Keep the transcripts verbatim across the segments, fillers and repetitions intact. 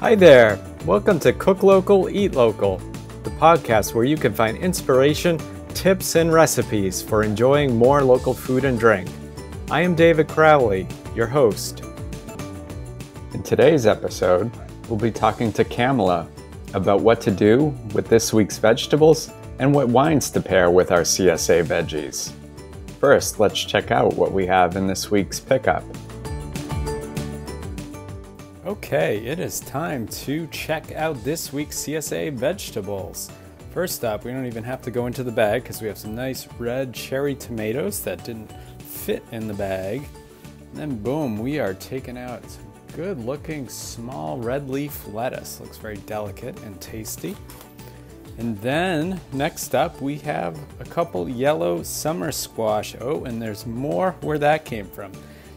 Hi there! Welcome to Cook Local, Eat Local, the podcast where you can find inspiration, tips, and recipes for enjoying more local food and drink. I am David Crowley, your host. In today's episode, we'll be talking to Camilla about what to do with this week's vegetables and what wines to pair with our C S A veggies. First, let's check out what we have in this week's pickup. Okay, it is time to check out this week's C S A vegetables. First up, we don't even have to go into the bag because we have some nice red cherry tomatoes that didn't fit in the bag. And then boom, we are taking out some good looking small red leaf lettuce. Looks very delicate and tasty. And then next up we have a couple yellow summer squash. Oh, and there's more where that came from.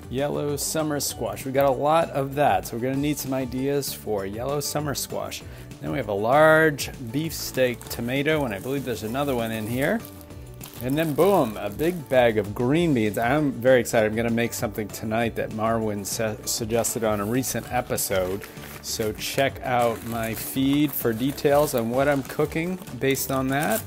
Yellow summer squash. We got a lot of that, so we're gonna need some ideas for yellow summer squash. Then we have a large beefsteak tomato, and I believe there's another one in here. And then boom, a big bag of green beans. I'm very excited. I'm gonna make something tonight that Marwin suggested on a recent episode. So check out my feed for details on what I'm cooking based on that.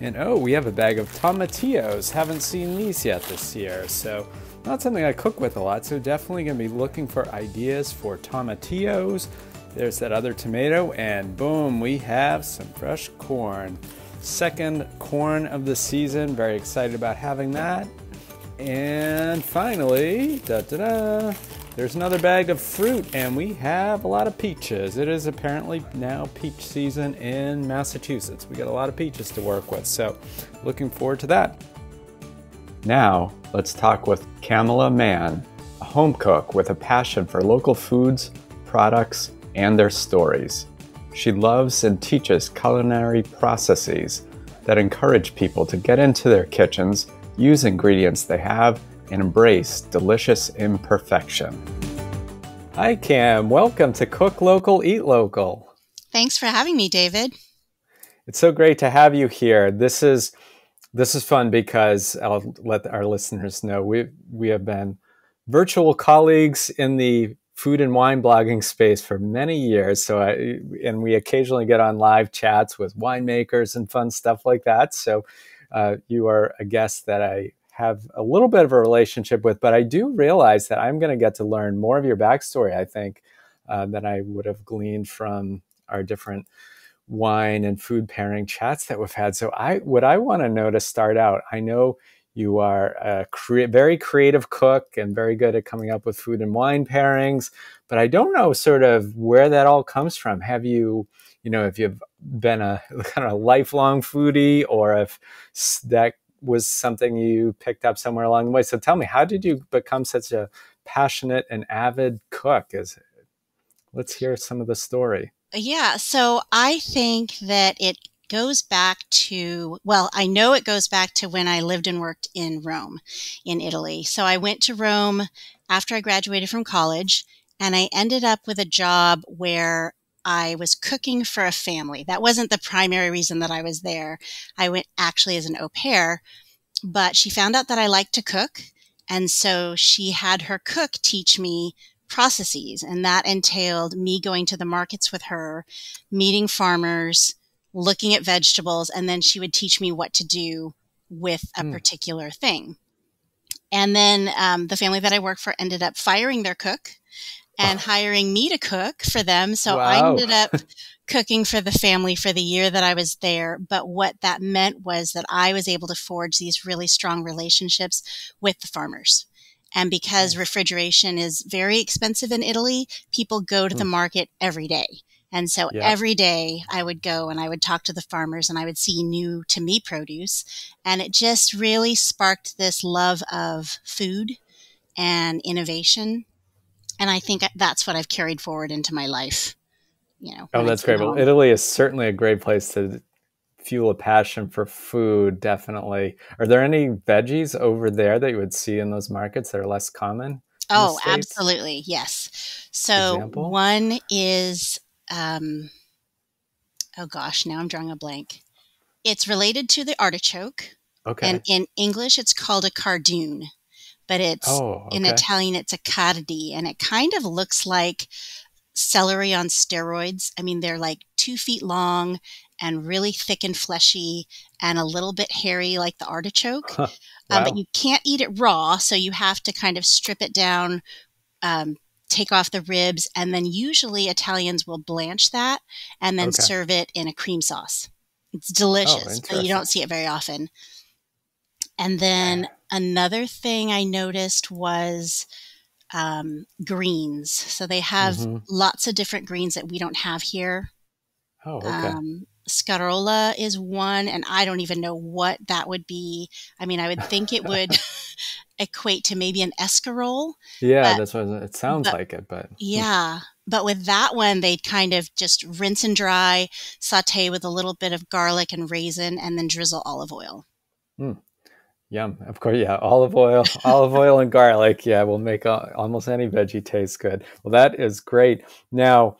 And oh, we have a bag of tomatillos. Haven't seen these yet this year. So not something I cook with a lot. So definitely gonna be looking for ideas for tomatillos. There's that other tomato, and boom, we have some fresh corn. Second corn of the season. Very excited about having that. And finally, da-da-da. There's another bag of fruit, and we have a lot of peaches. It is apparently now peach season in Massachusetts. We got a lot of peaches to work with, so looking forward to that. Now, let's talk with Camilla Mann, a home cook with a passion for local foods, products, and their stories. She loves and teaches culinary processes that encourage people to get into their kitchens, use ingredients they have, and embrace delicious imperfection. Hi Cam, welcome to Cook Local, Eat Local. Thanks for having me, David. It's so great to have you here. This is this is fun because I'll let our listeners know we we have been virtual colleagues in the food and wine blogging space for many years. So I, and we occasionally get on live chats with winemakers and fun stuff like that. So uh, you are a guest that I have a little bit of a relationship with, but I do realize that I'm going to get to learn more of your backstory, I think, uh, than I would have gleaned from our different wine and food pairing chats that we've had. So I, what I want to know to start out, I know you are a cre very creative cook and very good at coming up with food and wine pairings, but I don't know sort of where that all comes from. Have you, you know, if you've been a kind of lifelong foodie, or if that was something you picked up somewhere along the way. So tell me, how did you become such a passionate and avid cook? Is let's hear some of the story. Yeah, so I think that it goes back to, well, I know it goes back to when I lived and worked in Rome, in Italy. So I went to Rome after I graduated from college, and I ended up with a job where I was cooking for a family. That wasn't the primary reason that I was there. I went actually as an au pair, but she found out that I liked to cook. And so she had her cook teach me processes. And that entailed me going to the markets with her, meeting farmers, looking at vegetables, and then she would teach me what to do with a mm. particular thing. And then um, the family that I worked for ended up firing their cook and hiring me to cook for them. So wow. I ended up cooking for the family for the year that I was there. But what that meant was that I was able to forge these really strong relationships with the farmers. And because refrigeration is very expensive in Italy, people go to the market every day. And so yeah. every day I would go and I would talk to the farmers, and I would see new to me produce. And it just really sparked this love of food and innovation. And I think that's what I've carried forward into my life. You know. Oh, that's great. Well, Italy is certainly a great place to fuel a passion for food, definitely. Are there any veggies over there that you would see in those markets that are less common? Oh, absolutely. Yes. So example? One is, um, oh gosh, now I'm drawing a blank. It's related to the artichoke. Okay. And in English, it's called a cardoon. But it's oh, okay. in Italian, it's a cardi, and it kind of looks like celery on steroids. I mean, they're like two feet long and really thick and fleshy and a little bit hairy like the artichoke. Huh. Wow. Um, but you can't eat it raw, so you have to kind of strip it down, um, take off the ribs, and then usually Italians will blanch that and then okay. serve it in a cream sauce. It's delicious, oh, but you don't see it very often. And then another thing I noticed was um, greens. So they have mm-hmm. lots of different greens that we don't have here. Oh, okay. Um, Scarola is one, and I don't even know what that would be. I mean, I would think it would equate to maybe an escarole. Yeah, but, that's what it sounds but, like it, but yeah. But with that one, they'd kind of just rinse and dry, saute with a little bit of garlic and raisin, and then drizzle olive oil. Mm. Yum. Of course, yeah. Olive oil, olive oil and garlic. Yeah, will make a, almost any veggie taste good. Well, that is great. Now,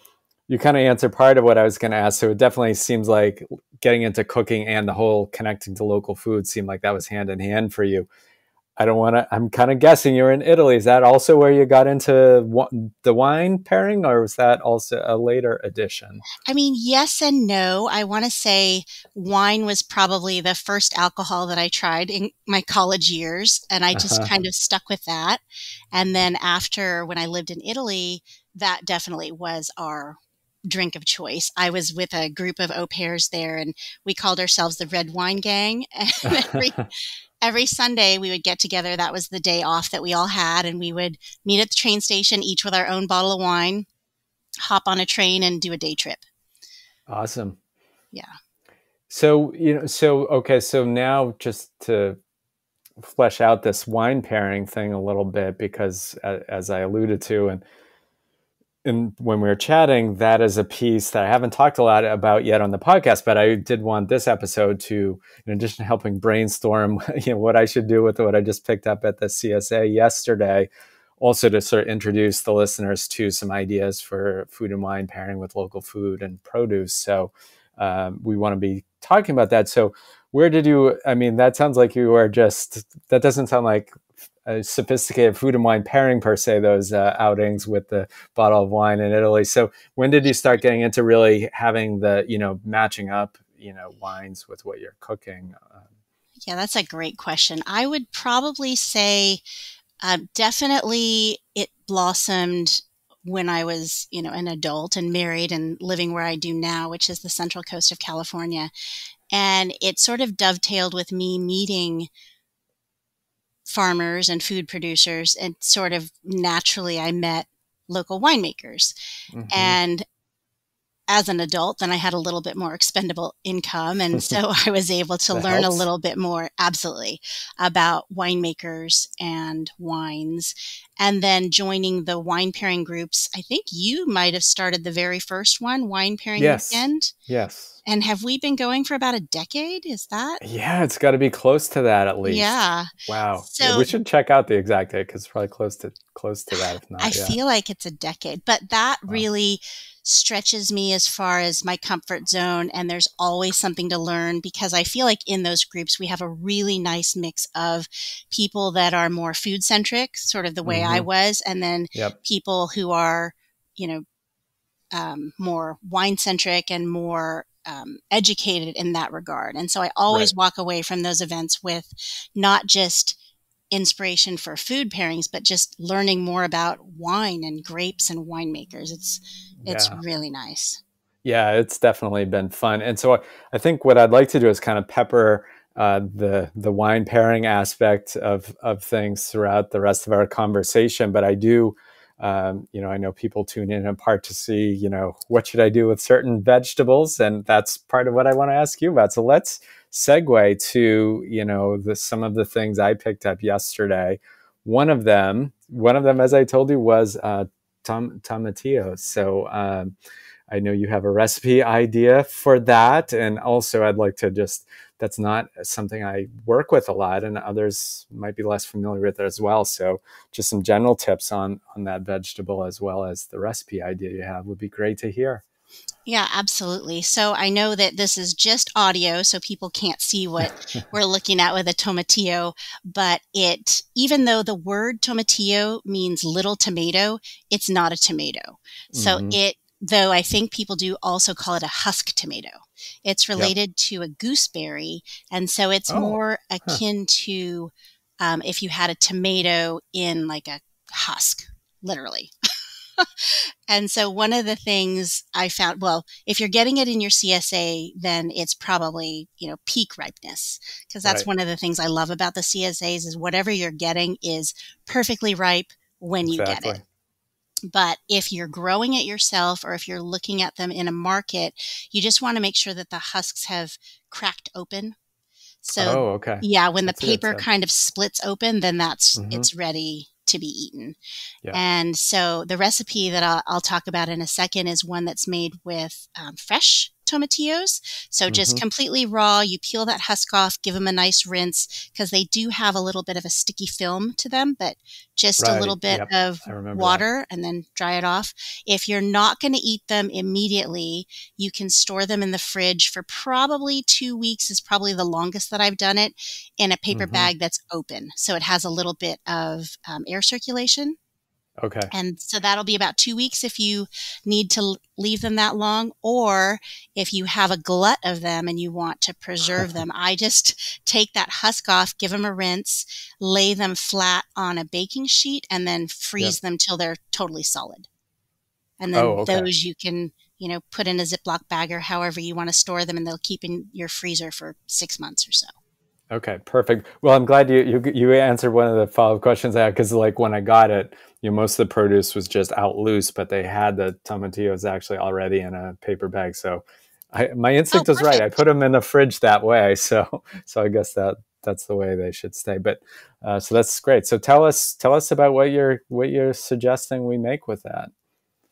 you kind of answered part of what I was going to ask. So it definitely seems like getting into cooking and the whole connecting to local food seemed like that was hand in hand for you. I don't want to, I'm kind of guessing you're in Italy. Is that also where you got into the wine pairing, or was that also a later addition? I mean, yes and no. I want to say wine was probably the first alcohol that I tried in my college years, and I just kind of stuck with that. And then after, when I lived in Italy, that definitely was our drink of choice. I was with a group of au pairs there, and we called ourselves the Red Wine Gang. And every, every Sunday we would get together. That was the day off that we all had. And we would meet at the train station, each with our own bottle of wine, hop on a train and do a day trip. Awesome. Yeah. So, you know, so, okay. So now just to flesh out this wine pairing thing a little bit, because uh, as I alluded to, and And when we were chatting, that is a piece that I haven't talked a lot about yet on the podcast, but I did want this episode to, in addition to helping brainstorm, you know, what I should do with what I just picked up at the C S A yesterday, also to sort of introduce the listeners to some ideas for food and wine pairing with local food and produce. So um, we want to be talking about that. So where did you, I mean, that sounds like you are just, that doesn't sound like a sophisticated food and wine pairing per se, those uh, outings with the bottle of wine in Italy. So when did you start getting into really having the, you know, matching up, you know, wines with what you're cooking? Um, yeah, that's a great question. I would probably say uh, definitely it blossomed when I was, you know, an adult and married and living where I do now, which is the Central Coast of California. And it sort of dovetailed with me meeting farmers and food producers, and sort of naturally I met local winemakers. Mm-hmm. And as an adult, then I had a little bit more expendable income. And so I was able to that learn helps. a little bit more, absolutely, about winemakers and wines. And then joining the wine pairing groups, I think you might have started the very first one, Wine Pairing yes. Weekend. Yes. And have we been going for about a decade? Is that? Yeah, it's got to be close to that at least. Yeah. Wow. So yeah, we should check out the exact date, because it's probably close to close to that. If not, I yeah. feel like it's a decade, but that wow. really stretches me as far as my comfort zone. And there's always something to learn, because I feel like in those groups, we have a really nice mix of people that are more food centric, sort of the way mm-hmm. I was, and then yep. people who are, you know, um, more wine centric and more Um, educated in that regard. And so I always right. walk away from those events with not just inspiration for food pairings, but just learning more about wine and grapes and winemakers. It's, it's yeah. really nice. Yeah, it's definitely been fun. And so I, I think what I'd like to do is kind of pepper uh, the, the wine pairing aspect of, of things throughout the rest of our conversation. But I do Um, you know, I know people tune in in part to see, you know, what should I do with certain vegetables? And that's part of what I want to ask you about. So let's segue to, you know, the, some of the things I picked up yesterday. One of them, one of them, as I told you, was uh, tom tomatillos. So um, I know you have a recipe idea for that. And also I'd like to just, that's not something I work with a lot, and others might be less familiar with it as well. So just some general tips on, on that vegetable, as well as the recipe idea you have, would be great to hear. Yeah, absolutely. So I know that this is just audio, so people can't see what we're looking at with a tomatillo, but it, even though the word tomatillo means little tomato, it's not a tomato. So mm-hmm. it, though I think people do also call it a husk tomato. It's related yep. to a gooseberry. And so it's oh, more akin huh. to um, if you had a tomato in like a husk, literally. And so one of the things I found, well, if you're getting it in your C S A, then it's probably, you know, peak ripeness, because that's right. one of the things I love about the C S As is whatever you're getting is perfectly ripe when you exactly. get it. But if you're growing it yourself or if you're looking at them in a market, you just want to make sure that the husks have cracked open. So, oh, okay. yeah, when that's the paper it, so. kind of splits open, then that's mm-hmm. it's ready to be eaten. Yeah. And so the recipe that I'll, I'll talk about in a second is one that's made with um, fresh tomatillos. So just mm-hmm. completely raw, you peel that husk off, give them a nice rinse, because they do have a little bit of a sticky film to them, but just right. a little bit yep. of water that. And then dry it off. If you're not going to eat them immediately, you can store them in the fridge for probably two weeks is probably the longest that I've done it, in a paper mm-hmm. bag that's open. So it has a little bit of um, air circulation. Okay. And so that'll be about two weeks if you need to leave them that long, or if you have a glut of them and you want to preserve them. I just take that husk off, give them a rinse, lay them flat on a baking sheet, and then freeze yep. them till they're totally solid. And then oh, okay. those you can, you know, put in a Ziploc bag or however you want to store them, and they'll keep in your freezer for six months or so. Okay, perfect. Well, I'm glad you, you, you answered one of the follow-up questions I had, because like when I got it, you know, most of the produce was just out loose, but they had the tomatillos actually already in a paper bag. So I, my instinct oh, was right. I put them in the fridge that way. So, so I guess that that's the way they should stay. But uh, so that's great. So tell us, tell us about what you're, what you're suggesting we make with that.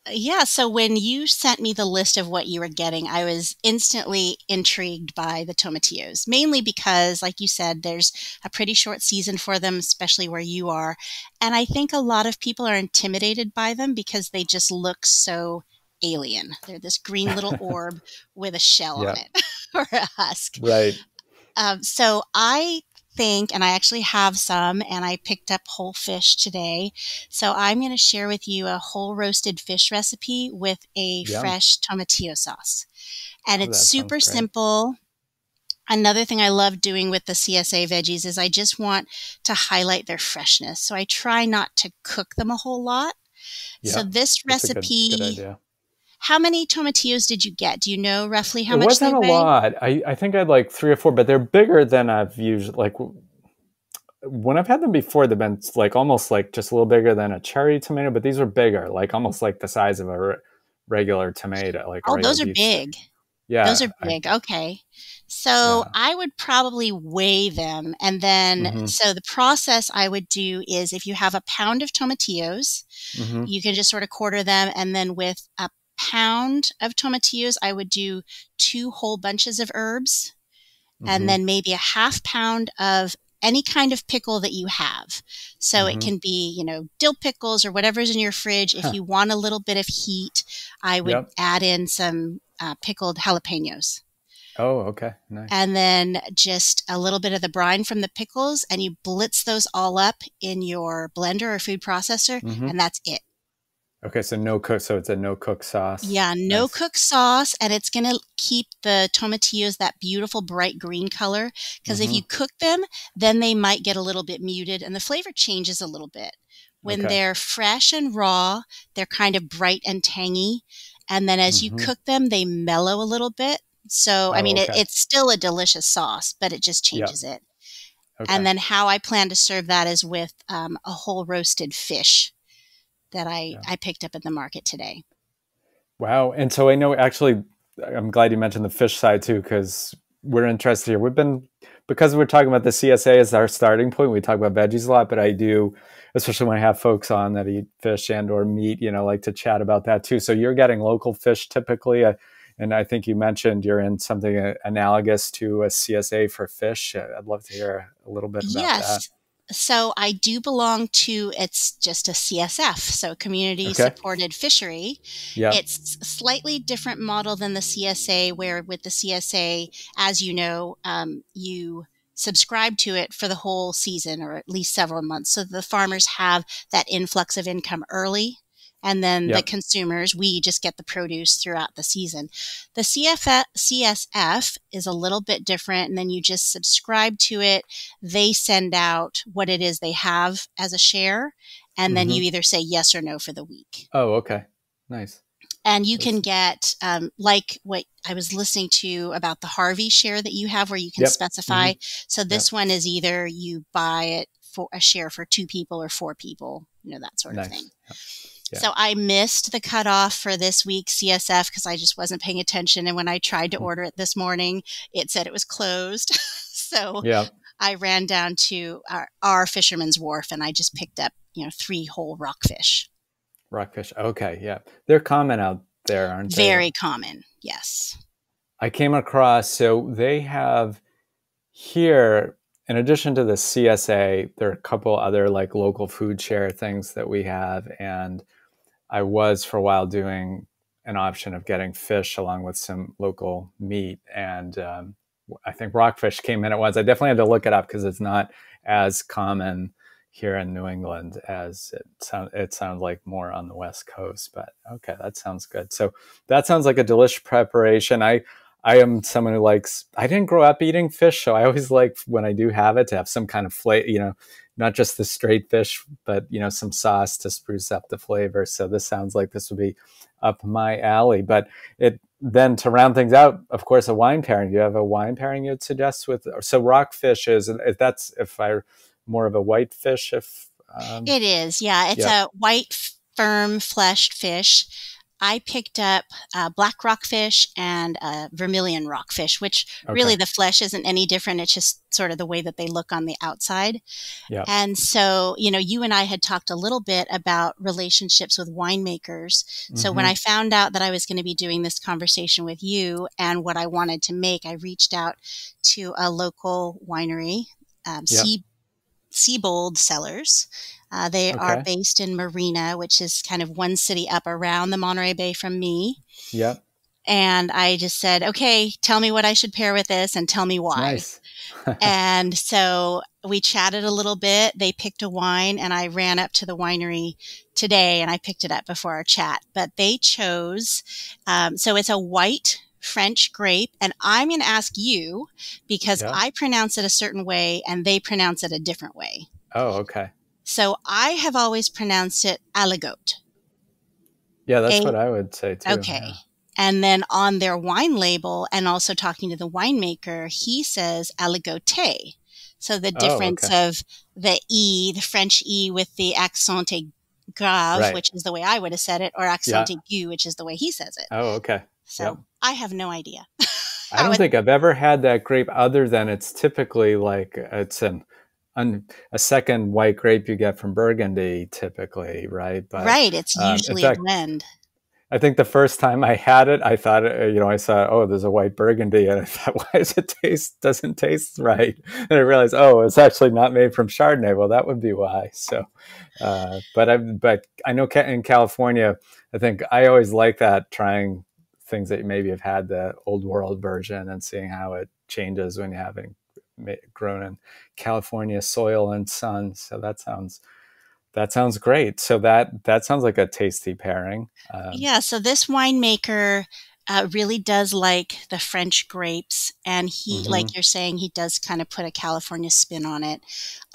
Yeah. So when you sent me the list of what you were getting, I was instantly intrigued by the tomatillos, mainly because, like you said, there's a pretty short season for them, especially where you are. And I think a lot of people are intimidated by them because they just look so alien. They're this green little orb with a shell yeah. on it or a husk. Right. Um, so I think, and I actually have some, and I picked up whole fish today. So I'm going to share with you a whole roasted fish recipe with a Yum. fresh tomatillo sauce. And oh, it's super simple. Another thing I love doing with the C S A veggies is I just want to highlight their freshness. So I try not to cook them a whole lot. Yep. So this That's recipe... a good, good idea. How many tomatillos did you get? Do you know roughly how it much they weigh? It wasn't a lot. I, I think I had like three or four, but they're bigger than I've usually, like when I've had them before, they've been like almost like just a little bigger than a cherry tomato, but these are bigger, like almost like the size of a re regular tomato. Like oh, those are big. Thing. Yeah. Those are big. I, okay. So yeah. I would probably weigh them. And then, mm-hmm. so the process I would do is if you have a pound of tomatillos, mm-hmm. you can just sort of quarter them. And then with a pound of tomatillos, I would do two whole bunches of herbs mm-hmm. and then maybe a half pound of any kind of pickle that you have. So mm-hmm. it can be, you know, dill pickles or whatever's in your fridge. If huh. you want a little bit of heat, I would yep. add in some uh, pickled jalapenos. Oh, okay. Nice. And then just a little bit of the brine from the pickles, and you blitz those all up in your blender or food processor mm-hmm. and that's it. Okay, so no cook, so it's a no cook sauce. Yeah, no nice. cook sauce, and it's going to keep the tomatillos that beautiful bright green color, because mm-hmm. if you cook them, then they might get a little bit muted and the flavor changes a little bit. When okay. they're fresh and raw, they're kind of bright and tangy, and then as mm-hmm. you cook them, they mellow a little bit. So, oh, I mean, okay. it, it's still a delicious sauce, but it just changes yep. it. Okay. And then how I plan to serve that is with um, a whole roasted fish that I, yeah. I picked up at the market today. Wow. And so I know, actually, I'm glad you mentioned the fish side too, because we're interested here. We've been, because we're talking about the C S A as our starting point, we talk about veggies a lot, but I do, especially when I have folks on that eat fish and or meat, you know, like to chat about that too. So you're getting local fish typically. Uh, and I think you mentioned you're in something analogous to a C S A for fish. I'd love to hear a little bit about yes. that. So I do belong to, it's just a C S F, so community okay. supported fishery. Yeah. It's slightly different model than the C S A, where with the C S A, as you know, um, you subscribe to it for the whole season or at least several months. So the farmers have that influx of income early. And then yep. the consumers, we just get the produce throughout the season. The C S F is a little bit different. And then you just subscribe to it. They send out what it is they have as a share. And mm-hmm. then you either say yes or no for the week. Oh, okay. Nice. And you can get, um, like what I was listening to about the Harvey share that you have where you can yep. specify. Mm-hmm. So this yep. one is either you buy it for a share for two people or four people, you know, that sort nice. Of thing. Yep. Yeah. So I missed the cutoff for this week's C S F because I just wasn't paying attention. And when I tried to order it this morning, it said it was closed. So yeah. I ran down to our, our Fisherman's Wharf and I just picked up, you know, three whole rockfish. Rockfish. Okay. Yeah. They're common out there, aren't they? Very common. Yes. I came across, so they have here, in addition to the C S A, there are a couple other like local food share things that we have. And I was for a while doing an option of getting fish along with some local meat. And um, I think rockfish came in at once. I definitely had to look it up because it's not as common here in New England as it sounds it sounds like more on the West Coast. But okay, that sounds good. So that sounds like a delicious preparation. I, I am someone who likes, I didn't grow up eating fish. So I always like when I do have it to have some kind of flavor, you know, not just the straight fish, but, you know, some sauce to spruce up the flavor. So this sounds like this would be up my alley. But it then to round things out, of course, a wine pairing. Do you have a wine pairing you'd suggest with? So rockfish is, if that's if I more of a white fish. If um, it is, yeah, it's yeah. a white, firm, fleshed fish. I picked up uh, black rockfish and uh, vermilion rockfish, which okay. really the flesh isn't any different. It's just sort of the way that they look on the outside. Yeah. And so, you know, you and I had talked a little bit about relationships with winemakers. So mm-hmm. when I found out that I was going to be doing this conversation with you and what I wanted to make, I reached out to a local winery, um, yep. Sea. Seabold Cellars. Uh, they okay. are based in Marina, which is kind of one city up around the Monterey Bay from me. Yep. And I just said, okay, tell me what I should pair with this and tell me why. Nice. And so we chatted a little bit. They picked a wine and I ran up to the winery today and I picked it up before our chat. But they chose, um, so it's a white French grape. And I'm going to ask you because yeah. I pronounce it a certain way and they pronounce it a different way. Oh, okay. So I have always pronounced it Aligoté. Yeah, that's a what I would say too. Okay. Yeah. And then on their wine label and also talking to the winemaker, he says Aligoté. So the difference oh, okay. of the E, the French E with the accent grave, right. which is the way I would have said it, or accent yeah. aigu, which is the way he says it. Oh, okay. So yep. I have no idea. I don't think I've ever had that grape other than it's typically like it's an, an a second white grape you get from Burgundy typically, right? But, right. It's usually um, in fact, a blend. I think the first time I had it, I thought, you know, I saw, oh, there's a white Burgundy. And I thought, why does it taste, doesn't taste right? And I realized, oh, it's actually not made from Chardonnay. Well, that would be why. So, uh, but, I, but I know in California, I think I always like that trying things that you maybe have had the old world version and seeing how it changes when you have it grown in California soil and sun. So that sounds, that sounds great. So that, that sounds like a tasty pairing. Um, yeah. So this winemaker uh, really does like the French grapes and he, mm-hmm. like you're saying, he does kind of put a California spin on it.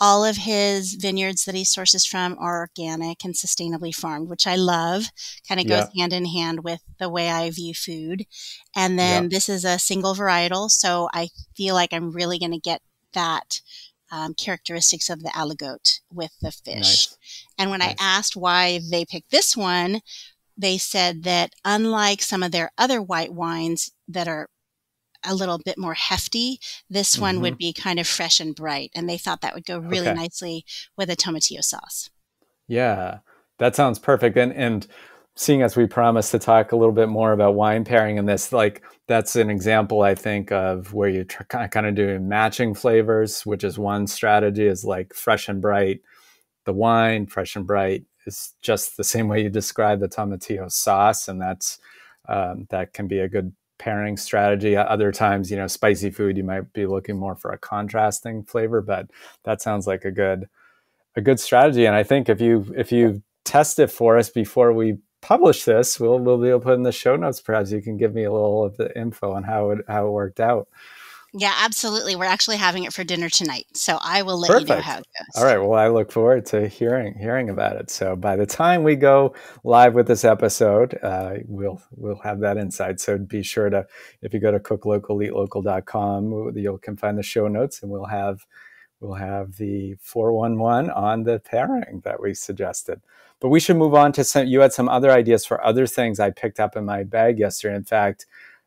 All of his vineyards that he sources from are organic and sustainably farmed, which I love. Kind of goes yeah. hand in hand with the way I view food. And then yeah. this is a single varietal. So I feel like I'm really going to get that um, characteristics of the Aligoté with the fish. Nice. And when nice. I asked why they picked this one, they said that unlike some of their other white wines that are a little bit more hefty, this one mm-hmm. would be kind of fresh and bright. And they thought that would go really okay. nicely with a tomatillo sauce. Yeah, that sounds perfect. And, and seeing as we promised to talk a little bit more about wine pairing in this, like that's an example, I think, of where you're kind of doing matching flavors, which is one strategy, is like fresh and bright. The wine, fresh and bright, is just the same way you describe the tomatillo sauce. And that's, um, that can be a good pairing strategy. Other times, you know, spicy food, you might be looking more for a contrasting flavor, but that sounds like a good, a good strategy. And I think if you, if you test it for us before we publish this, we'll, we'll be able to put in the show notes. Perhaps you can give me a little of the info on how it, how it worked out. Yeah, absolutely. We're actually having it for dinner tonight, so I will let Perfect. you know how it goes. All right. Well, I look forward to hearing hearing about it. So by the time we go live with this episode, uh, we'll we'll have that insight. So be sure to, if you go to cook local eat local dot com, you can find the show notes, and we'll have we'll have the four one one on the pairing that we suggested. But we should move on to some. You had some other ideas for other things I picked up in my bag yesterday. In fact,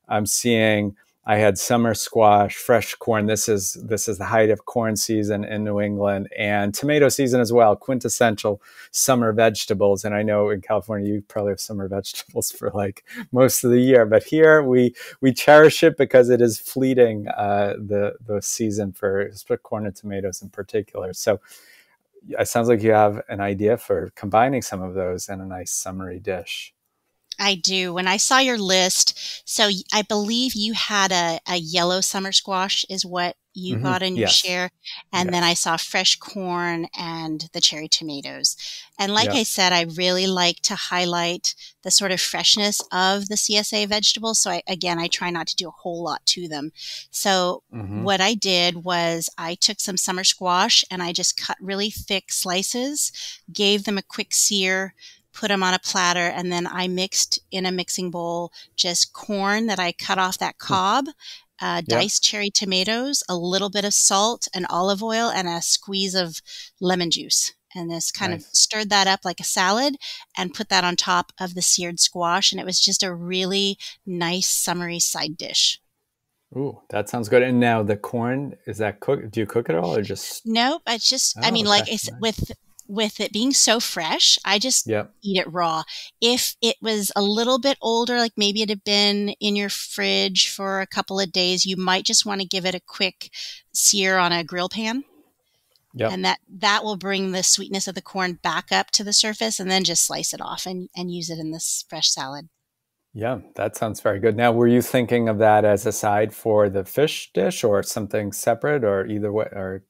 I'm seeing. I had summer squash, fresh corn. This is this is the height of corn season in New England, and tomato season as well, quintessential summer vegetables. And I know in California, you probably have summer vegetables for like most of the year, but here we we cherish it because it is fleeting, uh, the, the season for corn and tomatoes in particular. So it sounds like you have an idea for combining some of those in a nice summery dish. I do. When I saw your list, so I believe you had a, a yellow summer squash is what you mm-hmm. got in yes. your share. And yes. then I saw fresh corn and the cherry tomatoes. And like yes. I said, I really like to highlight the sort of freshness of the C S A vegetables. So I, again, I try not to do a whole lot to them. So mm-hmm. what I did was I took some summer squash and I just cut really thick slices, gave them a quick sear, put them on a platter, and then I mixed in a mixing bowl just corn that I cut off that cob, uh, yep. diced cherry tomatoes, a little bit of salt and olive oil, and a squeeze of lemon juice. And this kind nice. of stirred that up like a salad and put that on top of the seared squash. And it was just a really nice summery side dish. Ooh, that sounds good. And now the corn, is that cooked? Do you cook it all or just? Nope. It's just, oh, I mean, okay. like it's nice. with... with it being so fresh, I just yep. eat it raw. If it was a little bit older, like maybe it had been in your fridge for a couple of days, you might just want to give it a quick sear on a grill pan. Yep. And that, that will bring the sweetness of the corn back up to the surface, and then just slice it off and, and use it in this fresh salad. Yeah, that sounds very good. Now, were you thinking of that as a side for the fish dish or something separate, or either way, or?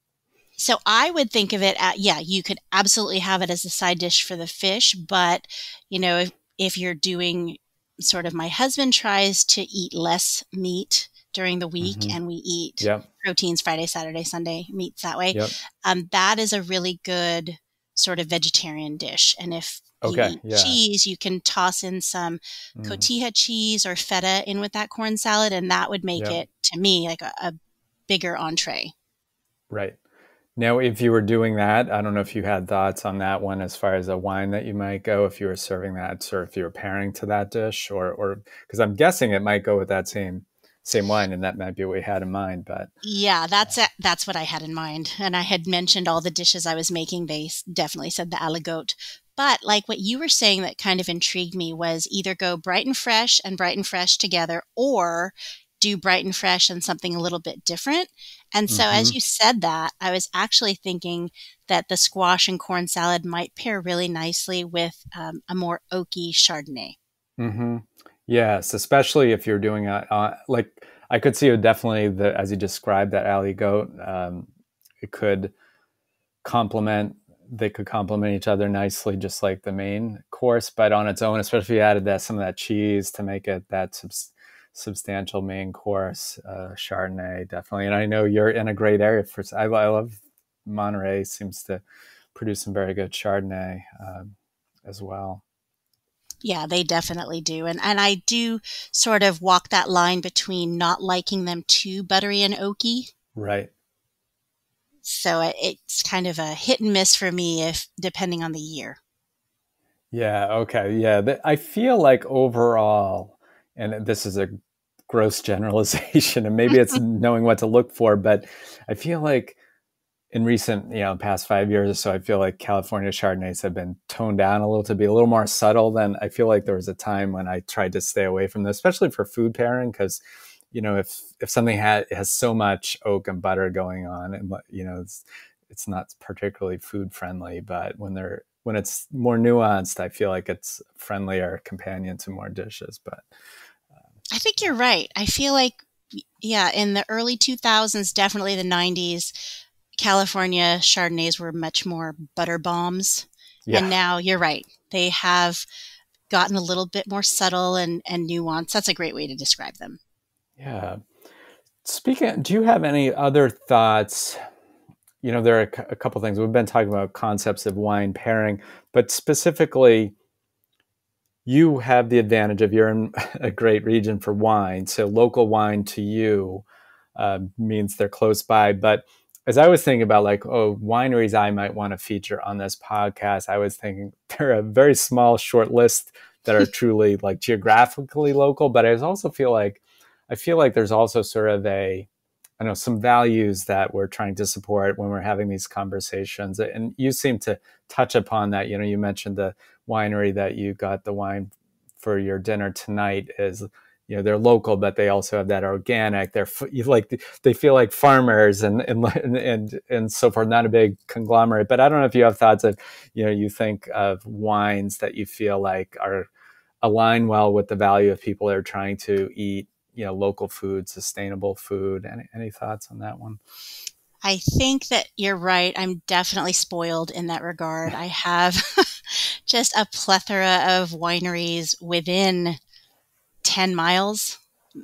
So I would think of it at, yeah, you could absolutely have it as a side dish for the fish. But, you know, if, if you're doing sort of, my husband tries to eat less meat during the week mm-hmm. and we eat yep. proteins Friday, Saturday, Sunday, meats that way. Yep. Um, that is a really good sort of vegetarian dish. And if okay, you eat yeah. cheese, you can toss in some mm. cotija cheese or feta in with that corn salad. And that would make yep. it, to me, like a, a bigger entree. Right. Now, if you were doing that, I don't know if you had thoughts on that one as far as a wine that you might go, if you were serving that, or if you were pairing to that dish, or, or because I'm guessing it might go with that same same wine, and that might be what we had in mind. But yeah, that's a, that's what I had in mind, and I had mentioned all the dishes I was making. They definitely said the aligoté. But like what you were saying that kind of intrigued me was either go bright and fresh and bright and fresh together, or do bright and fresh and something a little bit different. And so mm-hmm. as you said that, I was actually thinking that the squash and corn salad might pair really nicely with um, a more oaky Chardonnay. Mm-hmm. Yes, especially if you're doing a, uh, like I could see definitely the, as you described that aligoté, um, it could complement, they could complement each other nicely, just like the main course, but on its own, especially if you added that, some of that cheese to make it that substantial. substantial main course, uh, Chardonnay, definitely. And I know you're in a great area for, I, I love Monterey, seems to produce some very good Chardonnay um, as well. Yeah, they definitely do. And and I do sort of walk that line between not liking them too buttery and oaky. Right. So it, it's kind of a hit and miss for me, if depending on the year. Yeah, okay. Yeah, I feel like overall, and this is a gross generalization, and maybe it's knowing what to look for, but I feel like in recent, you know, past five years or so, I feel like California Chardonnays have been toned down a little to be a little more subtle than I feel like there was a time when I tried to stay away from this, especially for food pairing. Cause you know, if, if something had, has so much oak and butter going on and, you know, it's, it's not particularly food friendly, but when they're, when it's more nuanced, I feel like it's friendlier companion to more dishes, but. Um, I think you're right. I feel like, yeah, in the early two thousands, definitely the nineties, California Chardonnays were much more butter bombs. Yeah. And now you're right. They have gotten a little bit more subtle and, and nuanced. That's a great way to describe them. Yeah. Speaking of, do you have any other thoughts? You know, there are a couple things. We've been talking about concepts of wine pairing, but specifically, you have the advantage of you're in a great region for wine. So local wine to you uh, means they're close by. But as I was thinking about like, oh, wineries I might want to feature on this podcast, I was thinking there are a very small short list that are truly like geographically local. But I also feel like, I feel like there's also sort of a, I know, some values that we're trying to support when we're having these conversations. And you seem to touch upon that. You know, you mentioned the winery that you got the wine for your dinner tonight is, you know, they're local, but they also have that organic. They're like, they feel like farmers and, and, and, and so forth, not a big conglomerate. But I don't know if you have thoughts of, you know, you think of wines that you feel like are align well with the value of people that are trying to eat, you know, local food, sustainable food. Any, any thoughts on that one? I think that you're right. I'm definitely spoiled in that regard. I have just a plethora of wineries within ten miles,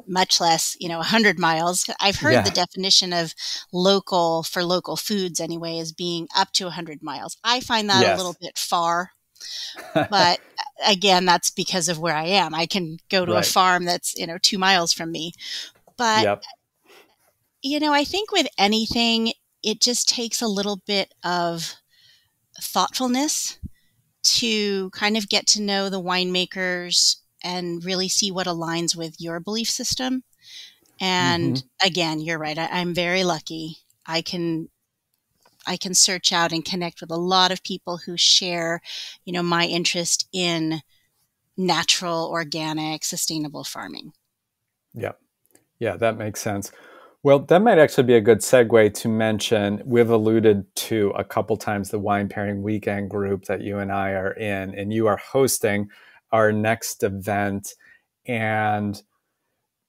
much less, you know, one hundred miles. I've heard yeah. the definition of local for local foods anyway is being up to one hundred miles. I find that yes. a little bit far, but again, that's because of where I am. I can go to right. a farm that's, you know, two miles from me, but yep. you know, I think with anything, it just takes a little bit of thoughtfulness to kind of get to know the winemakers and really see what aligns with your belief system. And mm-hmm. again, you're right. I, I'm very lucky. I can, I can search out and connect with a lot of people who share, you know, my interest in natural, organic, sustainable farming. Yeah. Yeah, that makes sense. Well, that might actually be a good segue to mention, we've alluded to a couple times the Wine Pairing Weekend group that you and I are in, and you are hosting our next event. And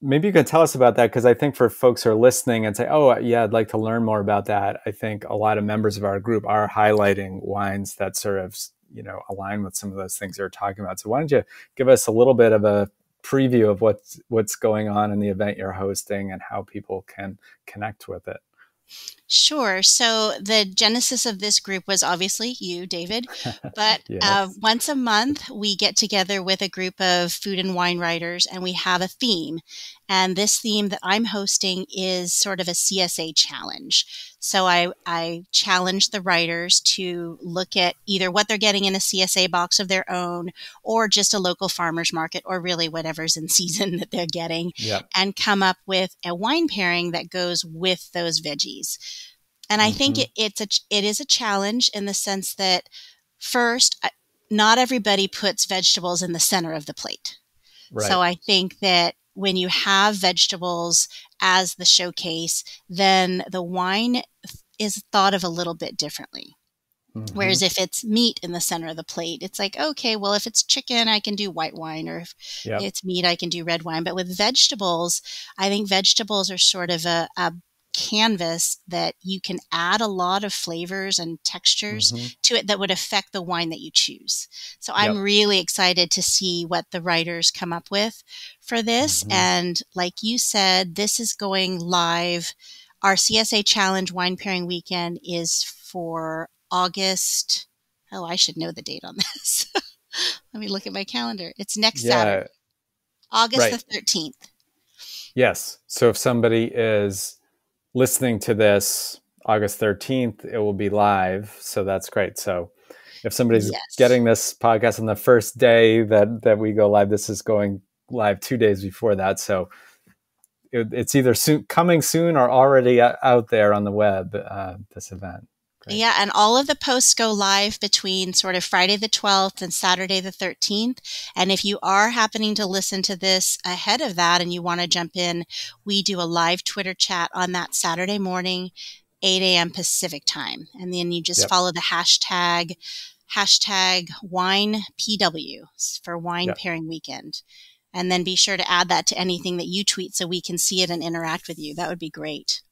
maybe you can tell us about that, because I think for folks who are listening and say, oh, yeah, I'd like to learn more about that, I think a lot of members of our group are highlighting wines that sort of, you know, align with some of those things you're talking about. So why don't you give us a little bit of a preview of what's, what's going on in the event you're hosting and how people can connect with it? Sure. So the genesis of this group was obviously you, David, but yes. uh, once a month we get together with a group of food and wine writers and we have a theme. And this theme that I'm hosting is sort of a C S A challenge. So I, I challenge the writers to look at either what they're getting in a C S A box of their own or just a local farmer's market or really whatever's in season that they're getting yep. and come up with a wine pairing that goes with those veggies. And I mm-hmm. think it, it's a, it is a challenge in the sense that first, not everybody puts vegetables in the center of the plate. Right. So I think that when you have vegetables as the showcase, then the wine is thought of a little bit differently. Mm-hmm. Whereas if it's meat in the center of the plate, it's like, okay, well, if it's chicken, I can do white wine, or if yep. it's meat, I can do red wine. But with vegetables, I think vegetables are sort of a, a canvas that you can add a lot of flavors and textures mm-hmm. to it that would affect the wine that you choose. So yep. I'm really excited to see what the writers come up with for this. Mm-hmm. And like you said, this is going live. Our C S A Challenge Wine Pairing Weekend is for August. Oh, I should know the date on this. Let me look at my calendar. It's next yeah. Saturday, August right. the thirteenth. Yes. So if somebody is listening to this August thirteenth, it will be live. So that's great. So if somebody's yes. getting this podcast on the first day that, that we go live, this is going live two days before that. So it, it's either soon, coming soon or already out there on the web, uh, this event. Great. Yeah, and all of the posts go live between sort of Friday the twelfth and Saturday the thirteenth. And if you are happening to listen to this ahead of that and you want to jump in, we do a live Twitter chat on that Saturday morning, eight a m Pacific time. And then you just yep. follow the hashtag, hashtag WinePW for Wine yep. Pairing Weekend. And then be sure to add that to anything that you tweet so we can see it and interact with you. That would be great.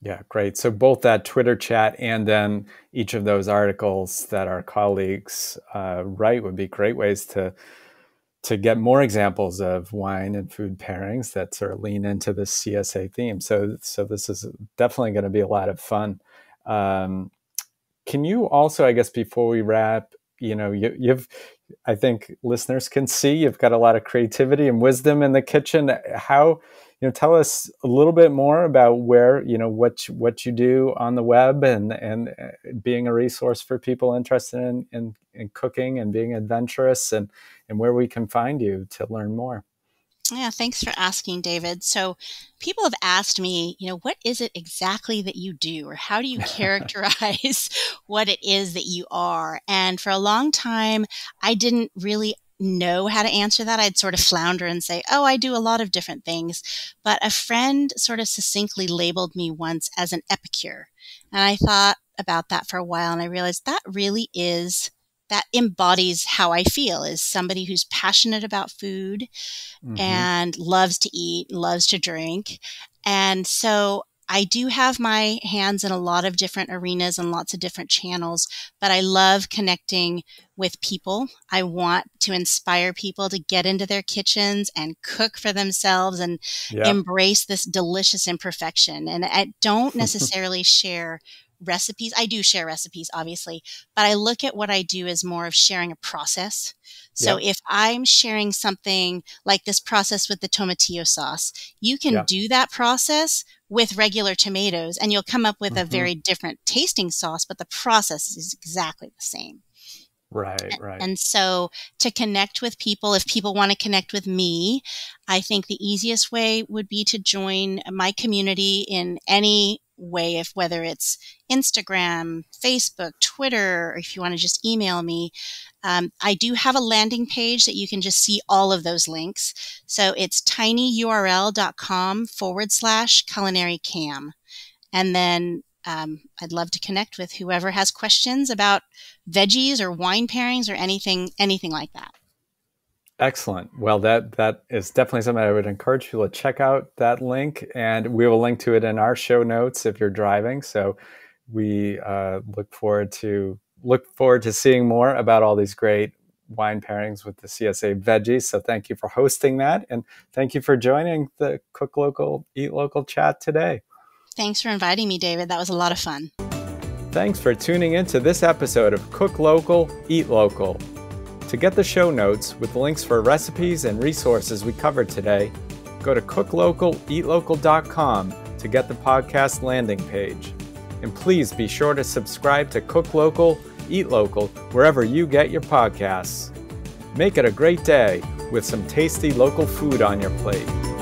Yeah, great. So both that Twitter chat and then each of those articles that our colleagues uh, write would be great ways to to get more examples of wine and food pairings that sort of lean into this C S A theme. So, so this is definitely going to be a lot of fun. Um, can you also, I guess, before we wrap, you know, you, you've, I think listeners can see you've got a lot of creativity and wisdom in the kitchen. How... You know, tell us a little bit more about where, you know, what you, what you do on the web and and being a resource for people interested in, in, in cooking and being adventurous, and, and where we can find you to learn more. Yeah, thanks for asking, David. So people have asked me, you know, what is it exactly that you do, or how do you characterize what it is that you are? And for a long time, I didn't really know how to answer that. I'd sort of flounder and say, oh, I do a lot of different things. But a friend sort of succinctly labeled me once as an epicure. And I thought about that for a while, and I realized that really is, that embodies how I feel, is somebody who's passionate about food mm-hmm. and loves to eat, loves to drink. And so I do have my hands in a lot of different arenas and lots of different channels, but I love connecting with people. I want to inspire people to get into their kitchens and cook for themselves and yeah. embrace this delicious imperfection. And I don't necessarily share recipes. I do share recipes, obviously, but I look at what I do as more of sharing a process. So yeah. if I'm sharing something like this process with the tomatillo sauce, you can yeah. do that process with regular tomatoes and you'll come up with mm-hmm. a very different tasting sauce, but the process is exactly the same. Right, right. And so to connect with people, if people want to connect with me, I think the easiest way would be to join my community in any way, if whether it's Instagram, Facebook, Twitter, or if you want to just email me. Um, I do have a landing page that you can just see all of those links. So it's tinyurl.com forward slash culinary cam. And then um, I'd love to connect with whoever has questions about veggies or wine pairings or anything, anything like that. Excellent. Well, that that is definitely something I would encourage people to check out, that link, and we will link to it in our show notes if you're driving. So we uh, look forward to look forward to seeing more about all these great wine pairings with the C S A veggies. So thank you for hosting that, and thank you for joining the Cook Local, Eat Local chat today. Thanks for inviting me, David. That was a lot of fun. Thanks for tuning in to this episode of Cook Local, Eat Local. To get the show notes with links for recipes and resources we covered today, go to cook local eat local dot com to get the podcast landing page. And please be sure to subscribe to Cook Local, Eat Local wherever you get your podcasts. Make it a great day with some tasty local food on your plate.